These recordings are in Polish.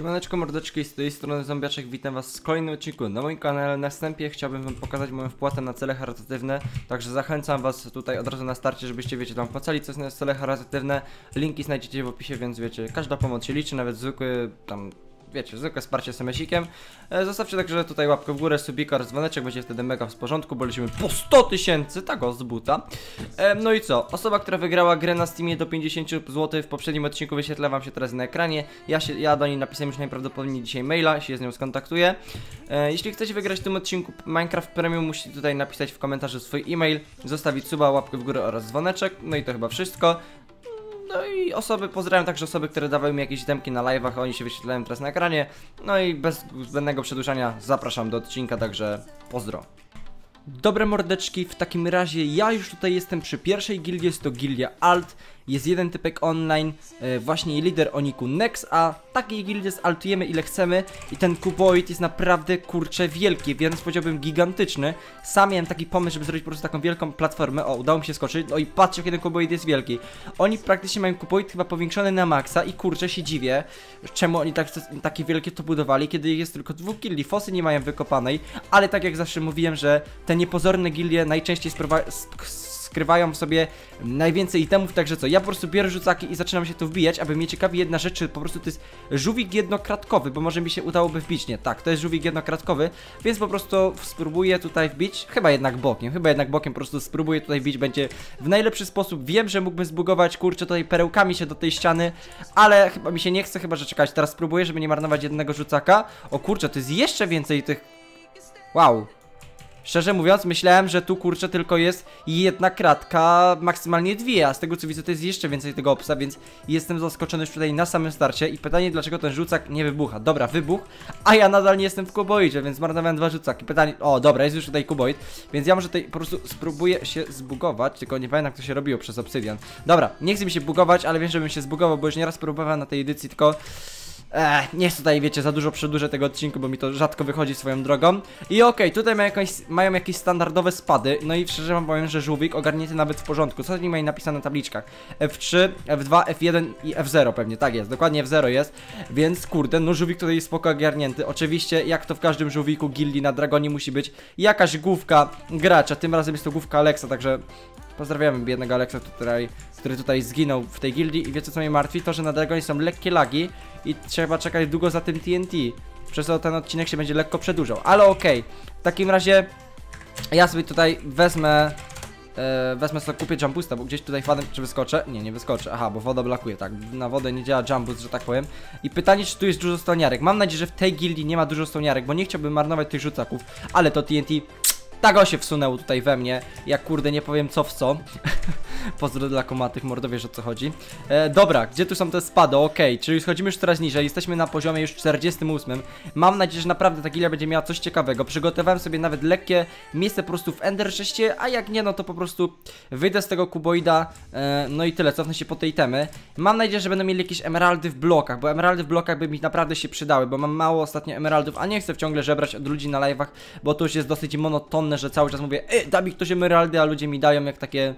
Siemaneczko, mordeczki, z tej strony Zombiaczek, witam was w kolejnym odcinku na moim kanale. Na wstępie chciałbym wam pokazać moją wpłatę na cele charytatywne, także zachęcam was tutaj od razu na starcie, żebyście wiecie tam wpłacali coś na cele charytatywne. Linki znajdziecie w opisie, więc wiecie, każda pomoc się liczy, nawet zwykły tam... Wiecie, zwykłe wsparcie SMS-ikiem. Zostawcie także tutaj łapkę w górę, subika, dzwoneczek, będzie wtedy mega w porządku, bo lecimy po 100 tysięcy, tak o, z buta. No i co? Osoba, która wygrała grę na Steamie do 50 zł w poprzednim odcinku wyświetla wam się teraz na ekranie. Ja do niej napisałem już najprawdopodobniej dzisiaj maila, się z nią skontaktuję. Jeśli chcecie wygrać w tym odcinku Minecraft Premium, musicie tutaj napisać w komentarzu swój e-mail, zostawić suba, łapkę w górę oraz dzwoneczek. No i to chyba wszystko. No i osoby, pozdrawiam także osoby, które dawały mi jakieś demki na live'ach, oni się wyświetlają teraz na ekranie. No i bez zbędnego przedłużania zapraszam do odcinka, także pozdro. Dobre mordeczki, w takim razie ja już tutaj jestem przy pierwszej gildii, jest to gildia Alt. Jest jeden typek online, właśnie jej lider Oniku Nex, a takiej gildii zaltujemy ile chcemy. I ten kuboid jest naprawdę, kurczę, wielki, więc powiedziałbym gigantyczny. Sam miałem taki pomysł, żeby zrobić po prostu taką wielką platformę. O, udało mi się skoczyć, no i patrzcie, jak jeden kuboid jest wielki. Oni praktycznie mają kuboid chyba powiększony na maksa i kurczę, się dziwię, czemu oni takie wielkie to budowali, kiedy jest tylko dwóch gildii. Fosy nie mają wykopanej, ale tak jak zawsze mówiłem, że te niepozorne gildie najczęściej skrywają w sobie najwięcej itemów, także co, ja po prostu biorę rzucaki i zaczynam się tu wbijać, aby mnie ciekawi jedna rzecz, czy po prostu to jest żółwik jednokratkowy, bo może mi się udałoby wbić, nie, tak, to jest żółwik jednokratkowy, więc po prostu spróbuję tutaj wbić, chyba jednak bokiem po prostu spróbuję tutaj wbić, będzie w najlepszy sposób, wiem, że mógłbym zbugować, kurczę, tutaj perełkami się do tej ściany, ale chyba mi się nie chce, chyba że czekać, teraz spróbuję, żeby nie marnować jednego rzucaka, o kurczę, to jest jeszcze więcej tych, wow. Szczerze mówiąc, myślałem, że tu, kurczę, tylko jest jedna kratka, maksymalnie dwie, a z tego co widzę, to jest jeszcze więcej tego obsa, więc jestem zaskoczony już tutaj na samym starcie i pytanie, dlaczego ten rzucak nie wybucha. Dobra, wybuch, a ja nadal nie jestem w kuboidzie, więc marnowałem dwa rzucaki. Pytanie, o dobra, jest już tutaj kuboid, więc ja może tutaj po prostu spróbuję się zbugować, tylko nie pamiętam, jak to się robiło przez obsydian. Dobra, nie chcę mi się bugować, ale wiem, żebym się zbugował, bo już nieraz próbowałem na tej edycji, tylko... nie chcę tutaj, wiecie, za dużo przedłużę tego odcinku, bo mi to rzadko wychodzi swoją drogą. I okej, tutaj mają jakieś standardowe spady. No i szczerze wam powiem, że żółwik ogarnięty nawet w porządku. Co z nim mają napisane na tabliczkach? F3, F2, F1 i F0 pewnie, tak jest, dokładnie F0 jest. Więc kurde, no żółwik tutaj jest spoko ogarnięty. Oczywiście, jak to w każdym żółwiku gildii na Dragonii musi być jakaś główka gracza. Tym razem jest to główka Alexa, także... Pozdrawiamy biednego Aleksa, który tutaj zginął w tej gildii. I wiecie co mnie martwi? To, że na Dragonie są lekkie lagi i trzeba czekać długo za tym TNT. Przez to ten odcinek się będzie lekko przedłużał. Ale okej, w takim razie ja sobie tutaj wezmę... kupię jump boosta, bo gdzieś tutaj wpadłem, czy wyskoczę? Nie, nie wyskoczę, aha, bo woda blokuje, tak, na wodę nie działa jump boost, że tak powiem. I pytanie, czy tu jest dużo stoniarek? Mam nadzieję, że w tej gildii nie ma dużo stoniarek, bo nie chciałbym marnować tych rzucaków, ale to TNT... Tak o się wsunęło tutaj we mnie, ja kurde nie powiem co w co. Pozdro dla komatych, mordo, wiesz o co chodzi. Dobra, gdzie tu są te spady? Okej, czyli schodzimy już teraz niżej, jesteśmy na poziomie już 48. Mam nadzieję, że naprawdę ta gilia będzie miała coś ciekawego. Przygotowałem sobie nawet lekkie miejsce po prostu w Ender 6, a jak nie, no to po prostu wyjdę z tego kuboida, no i tyle, cofnę się po tej temy. Mam nadzieję, że będą mieli jakieś emeraldy w blokach, bo emeraldy w blokach by mi naprawdę się przydały, bo mam mało ostatnio emeraldów, a nie chcę ciągle żebrać od ludzi na live'ach, bo to już jest dosyć monotonne, że cały czas mówię, da mi ktoś emeraldy, a ludzie mi dają jak takie,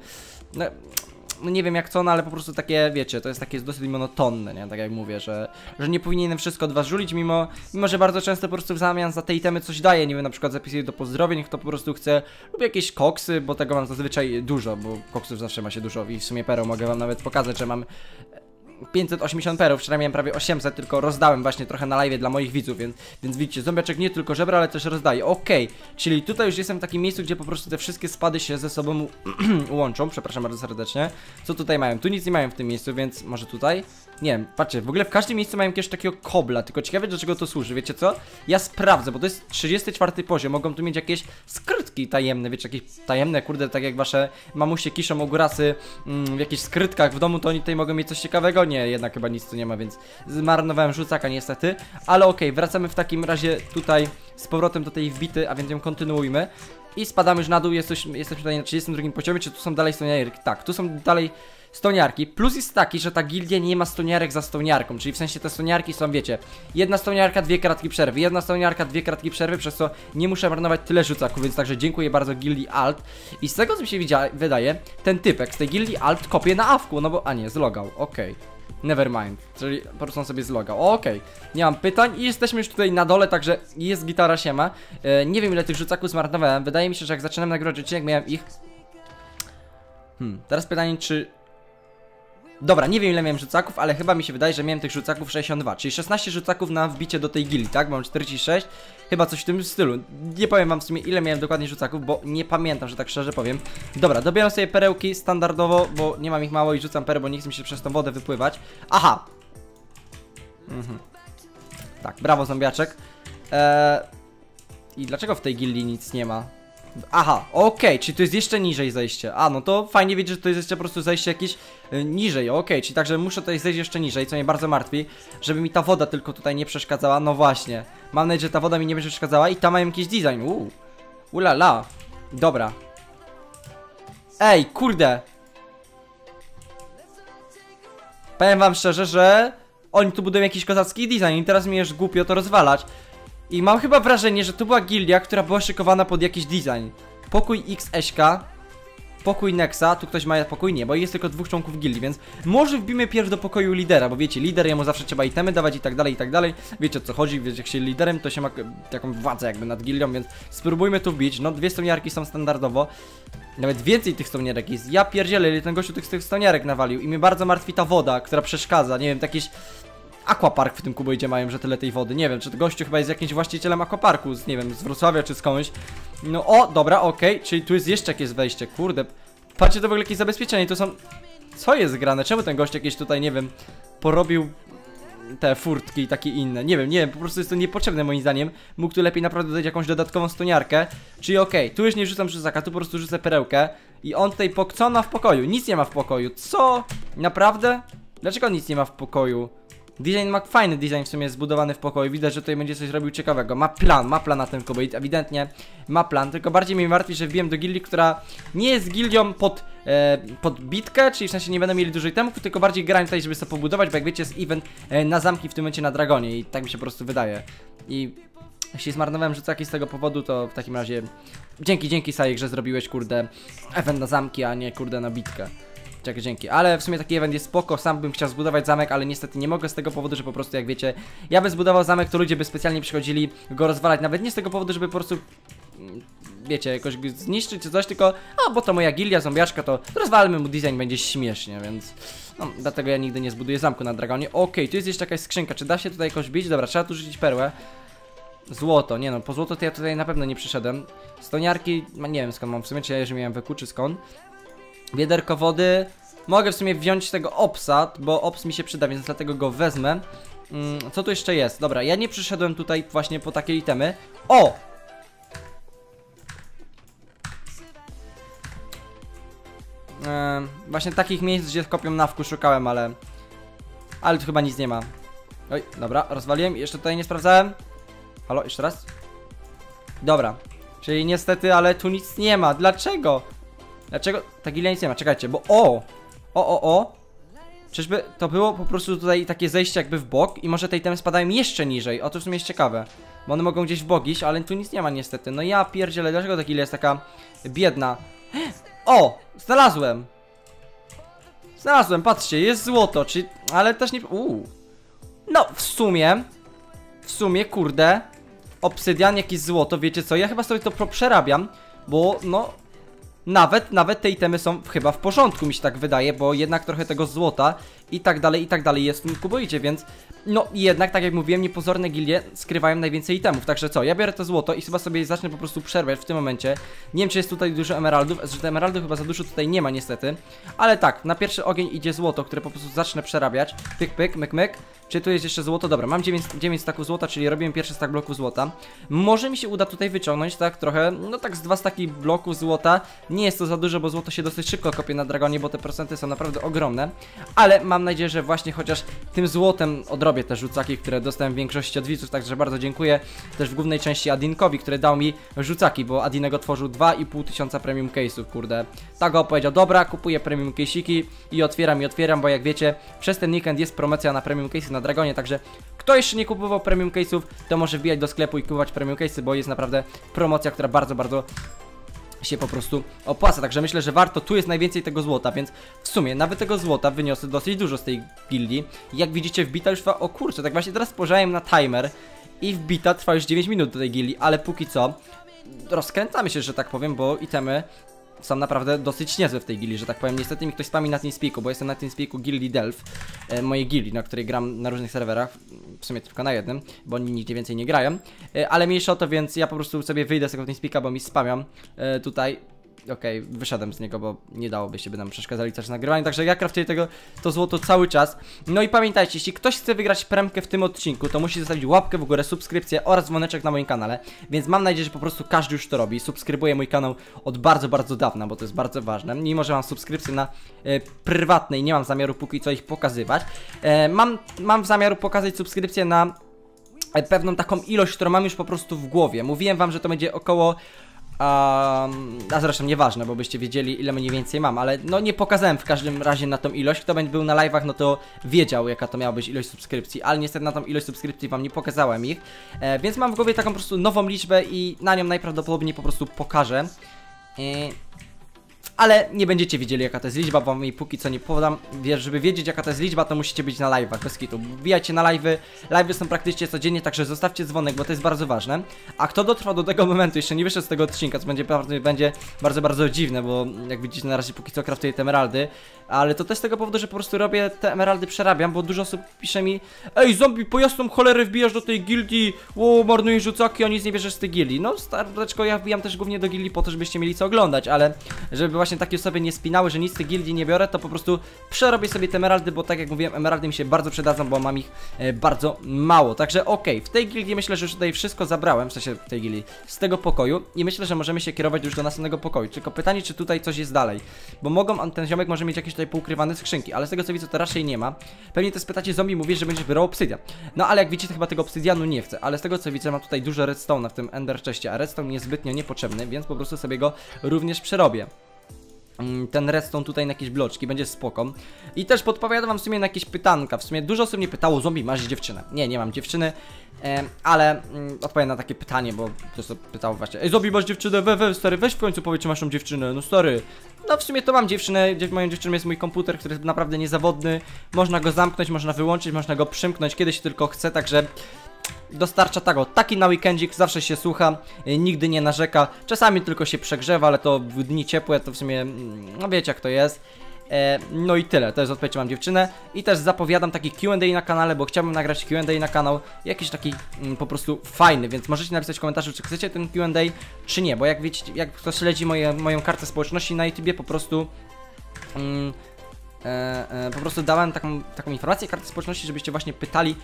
no nie wiem jak co, no ale po prostu takie, wiecie, to jest takie dosyć monotonne, nie? Tak jak mówię, że nie powinienem wszystko od was żulić, mimo że bardzo często po prostu w zamian za te itemy coś daję, nie wiem, na przykład zapisuję do pozdrowień, kto po prostu chce, lub jakieś koksy, bo tego mam zazwyczaj dużo, bo koksów zawsze ma się dużo i w sumie perą mogę wam nawet pokazać, że mam 580 perów, wczoraj miałem prawie 800, tylko rozdałem właśnie trochę na live dla moich widzów, więc widzicie, Zombiaczek nie tylko żebra, ale też rozdaje. Okej, czyli tutaj już jestem w takim miejscu, gdzie po prostu te wszystkie spady się ze sobą łączą, przepraszam bardzo serdecznie. Co tutaj mają? Tu nic nie mają w tym miejscu, więc może tutaj? Nie wiem, patrzcie, w ogóle w każdym miejscu mają jakiegoś takiego kobla, tylko ciekawe do czego to służy, wiecie co? Ja sprawdzę, bo to jest 34 poziom, mogą tu mieć jakieś skrytki tajemne, wiecie, jakieś tajemne, kurde, tak jak wasze mamusie kiszą ogórasy w jakichś skrytkach w domu, to oni tutaj mogą mieć coś ciekawego. Nie, jednak chyba nic tu nie ma, więc zmarnowałem rzucaka niestety, ale okej, wracamy w takim razie tutaj z powrotem do tej wbity, a więc ją kontynuujmy. I spadamy już na dół, jesteśmy tutaj na 32 poziomie, czy tu są dalej stoniarki? Tak, tu są dalej stoniarki. Plus jest taki, że ta gildia nie ma stoniarek za stoniarką, czyli w sensie te stoniarki są, wiecie, jedna stoniarka, dwie kratki przerwy, jedna stoniarka, dwie kratki przerwy, przez co nie muszę marnować tyle rzucaków, więc także dziękuję bardzo gildii Alt. I z tego, co mi się wydaje, ten typek z tej gildii Alt kopie na awku, no bo, a nie, zlogał, okej. Never mind, czyli po prostu on sobie zlogał. Okej, nie mam pytań i jesteśmy już tutaj na dole, także jest gitara, siema. Nie wiem, ile tych rzucaków zmarnowałem. Wydaje mi się, że jak zaczynam nagrywać odcinek, miałem ich... teraz pytanie, czy... Dobra, nie wiem, ile miałem rzucaków, ale chyba mi się wydaje, że miałem tych rzucaków 62, czyli 16 rzucaków na wbicie do tej gili, tak? Mam 46, chyba coś w tym stylu. Nie powiem wam w sumie, ile miałem dokładnie rzucaków, bo nie pamiętam, że tak szczerze powiem. Dobra, dobieram sobie perełki standardowo, bo nie mam ich mało i rzucam perę, bo nie chcę mi się przez tą wodę wypływać. Aha! Tak, brawo, zombiaczek. I dlaczego w tej gili nic nie ma? Aha, okej, czyli to jest jeszcze niżej zejście. A, no to fajnie wiedzieć, że to jest jeszcze po prostu zejście jakieś niżej, okej, czyli także muszę tutaj zejść jeszcze niżej, co mnie bardzo martwi. Żeby mi ta woda tylko tutaj nie przeszkadzała, no właśnie. Mam nadzieję, że ta woda mi nie będzie przeszkadzała i tam mają jakiś design, ulala. Dobra. Ej, kurde. Powiem wam szczerze, że oni tu budują jakiś kozacki design i teraz mi jest głupio to rozwalać. I mam chyba wrażenie, że to była gildia, która była szykowana pod jakiś design. Pokój XSK, pokój Nexa, tu ktoś ma pokój? Nie, bo jest tylko dwóch członków gildii, więc może wbijmy pierw do pokoju lidera, bo wiecie, lider, jemu zawsze trzeba itemy dawać i tak dalej, wiecie o co chodzi, wiecie, jak się liderem, to się ma taką władzę jakby nad gildią, więc spróbujmy tu wbić, no dwie stoniarki są standardowo, nawet więcej tych stoniarek jest, ja pierdzielę, ile ten gościu tych stoniarek nawalił i mnie bardzo martwi ta woda, która przeszkadza, nie wiem, jakieś... Aquapark w tym kuboidzie mają, że tyle tej wody. Nie wiem, czy to gościu chyba jest jakimś właścicielem aquaparku, nie wiem, z Wrocławia czy skądś. No o, dobra, okej, czyli tu jest jeszcze jakieś wejście, kurde. Patrzcie, to w ogóle jakieś zabezpieczenie, to są... Co jest grane? Czemu ten gość jakieś tutaj, nie wiem, porobił te furtki i takie inne? Nie wiem, po prostu jest to niepotrzebne moim zdaniem. Mógł tu lepiej naprawdę dodać jakąś dodatkową stoniarkę. Czyli okej, tu już nie rzucam rzucaka, tu po prostu rzucę perełkę. I on tutaj, co on ma w pokoju? Nic nie ma w pokoju, co? Naprawdę? Dlaczego nic nie ma w pokoju? Design ma fajny design w sumie jest zbudowany w pokoju, widać, że tutaj będzie coś robił ciekawego, ma plan na ten koboid, ewidentnie ma plan, tylko bardziej mnie martwi, że wbiłem do gildii, która nie jest gildią pod bitkę, czyli w sensie nie będą mieli dużo itemów, tylko bardziej grają tutaj, żeby sobie pobudować, bo jak wiecie jest event na zamki w tym momencie na Dragonie i tak mi się po prostu wydaje. I jeśli zmarnowałem rzucaki z tego powodu, to w takim razie dzięki Sajek, że zrobiłeś kurde event na zamki, a nie kurde na bitkę. Dzięki, ale w sumie taki event jest spoko, sam bym chciał zbudować zamek, ale niestety nie mogę z tego powodu, że po prostu jak wiecie, ja bym zbudował zamek, to ludzie by specjalnie przychodzili go rozwalać, nawet nie z tego powodu, żeby po prostu, wiecie, jakoś zniszczyć czy coś, tylko, a bo to moja gildia, zombiaczka, to rozwalmy mu design, będzie śmiesznie, więc, no, dlatego ja nigdy nie zbuduję zamku na Dragonie. Okej, tu jest jeszcze jakaś skrzynka, czy da się tutaj jakoś bić? Dobra, trzeba tu rzucić perłę. Złoto, nie no, po złoto to ja tutaj na pewno nie przyszedłem. Stoniarki, nie wiem skąd mam, w sumie czy ja już miałem wykuczy skąd. Wiaderko wody, mogę w sumie wziąć tego obsad, bo obs mi się przyda, więc dlatego go wezmę. Co tu jeszcze jest? Dobra, ja nie przyszedłem tutaj właśnie po takie itemy. O! Właśnie takich miejsc, gdzie kopią nawku szukałem, ale... Ale tu chyba nic nie ma. Oj, dobra, rozwaliłem, jeszcze tutaj nie sprawdzałem. Halo, jeszcze raz? Dobra, czyli niestety, ale tu nic nie ma, dlaczego? Dlaczego? Ta gilia nic nie ma, czekajcie, bo czyżby to było po prostu tutaj takie zejście jakby w bok i może te itemy spadają jeszcze niżej, o to w sumie jest ciekawe. Bo one mogą gdzieś w bok iść, ale tu nic nie ma niestety, no ja pierdzielę, dlaczego ta gilia jest taka biedna? O! Znalazłem! Znalazłem, patrzcie, jest złoto, czyli... ale też nie... No, w sumie, kurde, obsydian jakieś złoto, wiecie co, ja chyba sobie to przerabiam, bo no... Nawet te itemy są chyba w porządku, mi się tak wydaje, bo jednak trochę tego złota i tak dalej jest w tym kuboidzie, więc... No jednak, tak jak mówiłem, niepozorne gilie skrywają najwięcej itemów, także co, ja biorę to złoto i chyba sobie zacznę po prostu przerwać w tym momencie. Nie wiem, czy jest tutaj dużo emeraldów, że te emeraldów chyba za dużo tutaj nie ma niestety. Ale tak, na pierwszy ogień idzie złoto, które po prostu zacznę przerabiać. Pyk, pyk, myk, myk. Czy tu jest jeszcze złoto? Dobra, mam 9 staków złota, czyli robiłem pierwszy stak bloku złota. Może mi się uda tutaj wyciągnąć, tak trochę, no tak z 2 staki bloku złota. Nie jest to za dużo, bo złota się dosyć szybko kopie na Dragonie, bo te procenty są naprawdę ogromne. Ale mam mam nadzieję, że właśnie chociaż tym złotem odrobię te rzucaki, które dostałem w większości od widzów, także bardzo dziękuję też w głównej części Adinkowi, który dał mi rzucaki, bo Adinego tworzył 2500 premium case'ów, kurde. Tak go powiedział, dobra, kupuję premium case'iki i otwieram, bo jak wiecie, przez ten weekend jest promocja na premium case'y na Dragonie, także kto jeszcze nie kupował premium case'ów, to może wbijać do sklepu i kupować premium case'y, bo jest naprawdę promocja, która bardzo się po prostu opłaca, także myślę, że warto, tu jest najwięcej tego złota, więc w sumie nawet tego złota wyniosę dosyć dużo z tej gildii. Jak widzicie, wbita już o kurczę, tak właśnie teraz spojrzałem na timer i wbita trwa już 9 minut do tej gildii, ale póki co rozkręcamy się, że tak powiem, bo itemy są naprawdę dosyć niezłe w tej gildii, że tak powiem. Niestety mi ktoś spami na Teamspeaku, bo jestem na Teamspeaku gildii Delf, mojej gildii, na której gram na różnych serwerach, w sumie tylko na jednym, bo oni nigdzie więcej nie grają, ale mniejsza o to, więc ja po prostu sobie wyjdę z tego Teamspeaka, bo mi spamiam tutaj. Okej, wyszedłem z niego, bo nie dałoby się, by nam przeszkadzali też nagrywanie, także ja craftuję to złoto cały czas. No i pamiętajcie, jeśli ktoś chce wygrać premkę w tym odcinku, to musi zostawić łapkę w górę, subskrypcję oraz dzwoneczek na moim kanale, więc mam nadzieję, że po prostu każdy już to robi. Subskrybuje mój kanał od bardzo dawna, bo to jest bardzo ważne, mimo że mam subskrypcję na prywatnej, nie mam zamiaru póki co ich pokazywać. Mam zamiaru pokazać subskrypcję na pewną taką ilość, którą mam już po prostu w głowie. Mówiłem wam, że to będzie około... a zresztą nieważne, bo byście wiedzieli, ile mniej więcej mam, ale no nie pokazałem w każdym razie na tą ilość. Kto był na live'ach, no to wiedział, jaka to miała być ilość subskrypcji, ale niestety na tą ilość subskrypcji wam nie pokazałem ich, więc mam w głowie taką po prostu nową liczbę i na nią najprawdopodobniej po prostu pokażę, ale nie będziecie wiedzieli, jaka to jest liczba, bo mi póki co nie podam. Żeby wiedzieć, jaka to jest liczba, to musicie być na live'ach, bez kitu. Wbijajcie na live'y, live'y są praktycznie codziennie, także zostawcie dzwonek, bo to jest bardzo ważne. A kto dotrwał do tego momentu, jeszcze nie wyszedł z tego odcinka, co będzie bardzo dziwne, bo jak widzicie, na razie póki co craftuję te emeraldy, ale to też z tego powodu, że po prostu robię te emeraldy, przerabiam, bo dużo osób pisze mi: ej, zombie, po jasną cholerę wbijasz do tej gildii, marnujesz rzucaki, a nic nie bierzesz z tej gildii. No, starczko, ja wbijam też głównie do gildii po to, żebyście mieli co oglądać, ale żeby właśnie takie osoby nie spinały, że nic z tej gildii nie biorę, to po prostu przerobię sobie te emeraldy, bo tak jak mówiłem, emeraldy mi się bardzo przydadzą, bo mam ich bardzo mało. Także okej, w tej gildii myślę, że już tutaj wszystko zabrałem, w sensie tej gildii, z tego pokoju i myślę, że możemy się kierować już do następnego pokoju. Tylko pytanie, czy tutaj coś jest dalej, bo mogą, ten ziomek może mieć jakieś tutaj poukrywane skrzynki, ale z tego co widzę, to raczej nie ma. Pewnie też pytacie, zombie, mówisz, że będziesz wyrał obsydian. No ale jak widzicie, chyba tego obsydianu nie chcę, ale z tego co widzę, mam tutaj dużo redstone'a w tym ender chestie, a redstone jest zbytnio niepotrzebny, więc po prostu sobie go również przerobię. Ten redstone tutaj na jakieś bloczki, będzie spoko. I też podpowiadam wam w sumie na jakieś pytanka. W sumie dużo osób mnie pytało: zombie, masz dziewczynę? Nie, nie mam dziewczyny, ale odpowiem na takie pytanie, bo ktoś to pytał właśnie: ej, zombie, masz dziewczynę? Stary, weź w końcu powiedz, czy masz tą dziewczynę, no stary. No w sumie to mam dziewczynę, moją dziewczyną jest mój komputer, który jest naprawdę niezawodny. Można go zamknąć, można wyłączyć, można go przymknąć, kiedy się tylko chce, także... dostarcza tego, taki na weekendzik, zawsze się słucha, nigdy nie narzeka, czasami tylko się przegrzewa, ale to w dni ciepłe, to w sumie, no wiecie jak to jest. No i tyle, to jest odpowiedź, mam dziewczynę. I też zapowiadam taki Q&A na kanale, bo chciałbym nagrać Q&A na kanał, jakiś taki po prostu fajny, więc możecie napisać w komentarzu, czy chcecie ten Q&A, czy nie, bo jak wiecie, jak ktoś śledzi moją kartę społeczności na YouTubie, po prostu... po prostu dałem taką informację, kartę społeczności, żebyście właśnie pytali,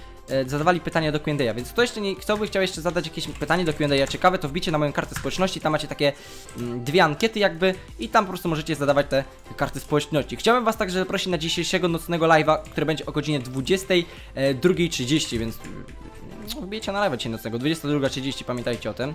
zadawali pytania do Q&A, więc kto jeszcze nie, chciał jeszcze zadać jakieś pytanie do Q&A ciekawe, to wbicie na moją kartę społeczności, tam macie takie dwie ankiety jakby i tam po prostu możecie zadawać te karty społeczności. Chciałbym was także zaprosić na dzisiejszego nocnego live'a, który będzie o godzinie 22:30, więc... wbijcie na live dzisiaj nocnego, 22:30, pamiętajcie o tym.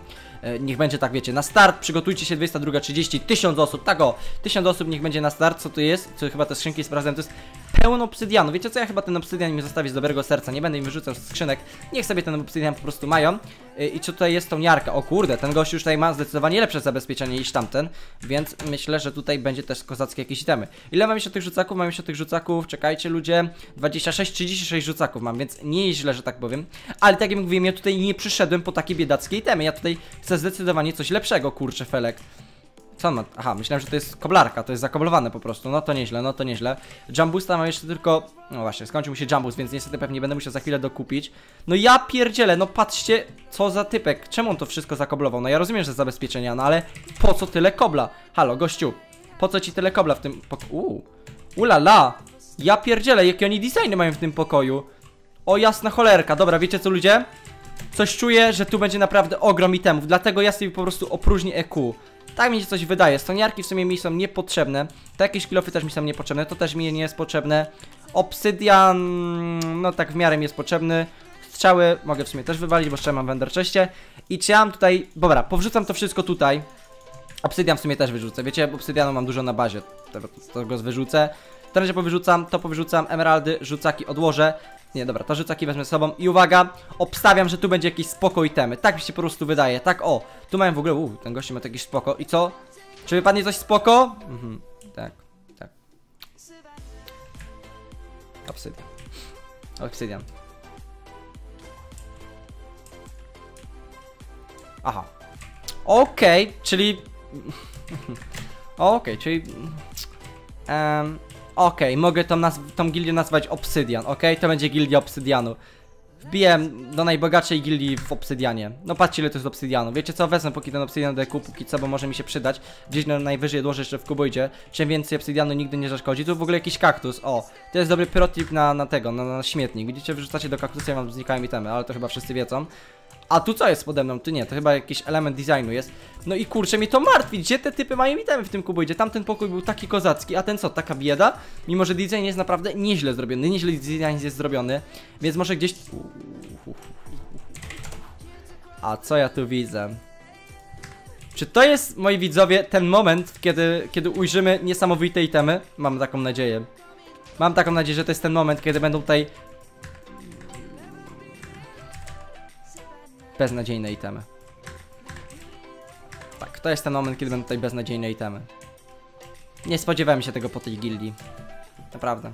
Niech będzie tak, wiecie, na start, przygotujcie się, 22:30, 1000 osób, tak o, 1000 osób niech będzie na start. Co to jest? Co chyba te skrzynki sprawdzałem, to jest pełno obsydianu. Wiecie co, ja chyba ten obsydian mi zostawię z dobrego serca, nie będę im wyrzucał z skrzynek, niech sobie ten obsydian po prostu mają. I co tutaj jest, tą niarka? O kurde, ten gość już tutaj ma zdecydowanie lepsze zabezpieczenie niż tamten, więc myślę, że tutaj będzie też kozackie jakieś itemy. Ile mam jeszcze tych rzucaków? Mam jeszcze tych rzucaków, czekajcie ludzie, 26, 36 rzucaków mam, więc nie źle, że tak powiem. Ale tak jak mówiłem, ja tutaj nie przyszedłem po takie biedackie itemy, ja tutaj chcę zdecydowanie coś lepszego, kurczę felek. Co on ma? Aha, myślałem, że to jest koblarka, to jest zakoblowane po prostu, no to nieźle, no to nieźle. Jumbusta mam jeszcze tylko, no właśnie, skończył mi się jumbus, więc niestety pewnie będę musiał za chwilę dokupić. No ja pierdzielę, no patrzcie, co za typek, czemu on to wszystko zakoblował? No ja rozumiem, że zabezpieczenia, no ale po co tyle kobla? Halo, gościu, po co ci tyle kobla w tym pokoju? Ulala, ja pierdzielę, jakie oni designy mają w tym pokoju. O jasna cholerka, dobra, wiecie co ludzie? coś czuję, że tu będzie naprawdę ogrom itemów, dlatego ja sobie po prostu opróżnię EQ. Tak mi się coś wydaje, stoniarki w sumie mi są niepotrzebne. Te jakieś kilofy też mi są niepotrzebne, to też mi nie jest potrzebne. Obsydian, no tak w miarę mi jest potrzebny. Strzały mogę w sumie też wywalić, bo jeszcze mam w Ender Chestie. I czy ja mam tutaj, dobra, powrzucam to wszystko tutaj. Obsydian w sumie też wyrzucę, wiecie, obsydianu mam dużo na bazie, to go wyrzucę. To razie powyrzucam, to powyrzucam, emeraldy, rzucaki odłożę. Nie, dobra, to rzucaki wezmę ze sobą i uwaga, obstawiam, że tu będzie jakiś spoko itemy. Tak mi się po prostu wydaje, tak o, tu mają w ogóle, ten gościu ma jakiś spoko i co? Czy wypadnie coś spoko? Mhm, tak, tak. Obsydian. Obsydian. Aha. Okej, czyli... Okej, czyli... Okej, mogę tą gildię nazwać Obsydian, okej? To będzie gildia Obsydianu. Wbiłem do najbogatszej gildii w Obsydianie. No patrzcie, ile to jest Obsydianu. Wiecie co? Wezmę póki ten Obsydian do EQ, póki co, bo może mi się przydać. Gdzieś najwyżej odłożę jeszcze w kuboidzie. Czym więcej Obsydianu nigdy nie zaszkodzi. Tu w ogóle jakiś kaktus, o. To jest dobry protip na śmietnik. Widzicie, wyrzucacie do kaktusa i wam znikają itemy, ale to chyba wszyscy wiedzą. A tu co jest pode mną? Tu nie, to chyba jakiś element designu jest. No i kurczę, mnie to martwi, gdzie te typy mają itemy w tym kuboidzie? Tamten pokój był taki kozacki, a ten co, taka bieda? Mimo, że design jest naprawdę nieźle zrobiony, nieźle design jest zrobiony. Więc może gdzieś... A co ja tu widzę? Czy to jest, moi widzowie, ten moment, kiedy ujrzymy niesamowite itemy? Mam taką nadzieję. Mam taką nadzieję, że to jest ten moment, kiedy będą tutaj... beznadziejne itemy. Tak, to jest ten moment, kiedy będą tutaj beznadziejne itemy. Nie spodziewałem się tego po tej gildii. Naprawdę.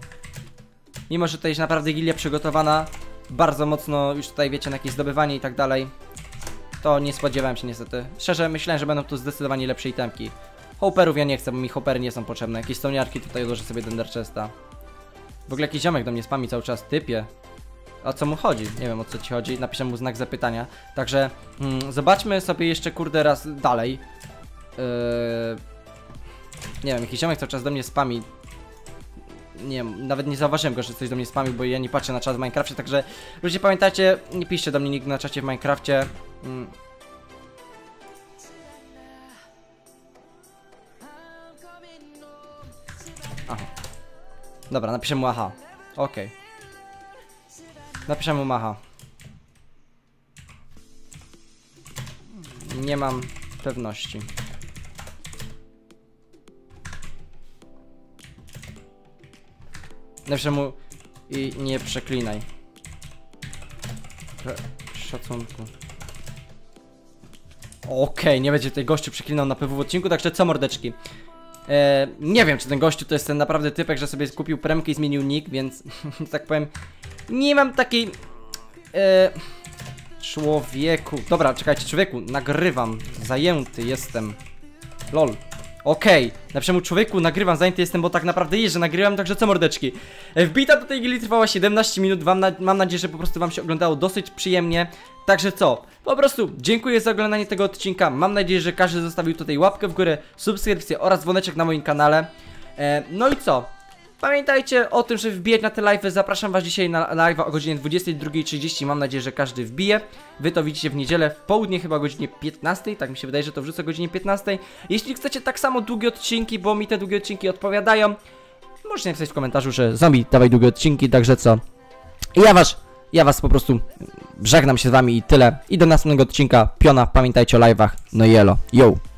Mimo, że tutaj jest naprawdę gildia przygotowana bardzo mocno, już tutaj wiecie, na jakieś zdobywanie i tak dalej, to nie spodziewałem się niestety. Szczerze myślałem, że będą tu zdecydowanie lepsze itemki. Hopperów ja nie chcę, bo mi hopery nie są potrzebne. Jakieś stoniarki tutaj odłożę sobie do Ender Chesta. W ogóle jakiś ziomek do mnie spami cały czas, typie. O co mu chodzi? Nie wiem, o co ci chodzi. Napiszę mu znak zapytania. Także zobaczmy sobie jeszcze kurde raz dalej. Nie wiem, jakiś ziomek cały czas do mnie spami. Nie wiem, nawet nie zauważyłem go, że coś do mnie spami, bo ja nie patrzę na czat w Minecrafcie. Także ludzie, pamiętajcie, nie piszcie do mnie nigdy na czacie w Minecrafcie. Aha. Dobra, napiszę mu aha. Okej. Napiszę mu macha. Nie mam pewności. Napiszę mu i nie przeklinaj. Szacunku. Okej, nie będzie tej gościu przeklinał na PW odcinku, także co mordeczki? Nie wiem, czy ten gościu to jest ten naprawdę typek, że sobie kupił premkę i zmienił nick, więc tak powiem... Nie mam takiej... Człowieku... Dobra, czekajcie, człowieku, nagrywam, zajęty jestem. LOL. Okej, napiszę mu człowieku, nagrywam, zajęty jestem, bo tak naprawdę jest, że nagrywam, także co mordeczki. Wbita do tej gili trwała 17 minut, mam nadzieję, że po prostu wam się oglądało dosyć przyjemnie. Także co? Po prostu dziękuję za oglądanie tego odcinka, mam nadzieję, że każdy zostawił tutaj łapkę w górę, subskrypcję oraz dzwoneczek na moim kanale. No i co? Pamiętajcie o tym, że wbijać na te live'y. Zapraszam was dzisiaj na live'a o godzinie 22:30. Mam nadzieję, że każdy wbije. Wy to widzicie w niedzielę, w południe chyba o godzinie 15. Tak mi się wydaje, że to wrzucę o godzinie 15. Jeśli chcecie tak samo długie odcinki, bo mi te długie odcinki odpowiadają, możecie napisać w komentarzu, że zombie, dawaj długie odcinki, także co. I ja was po prostu żegnam się z wami i tyle. I do następnego odcinka. Piona, pamiętajcie o live'ach. No i elo. Yo!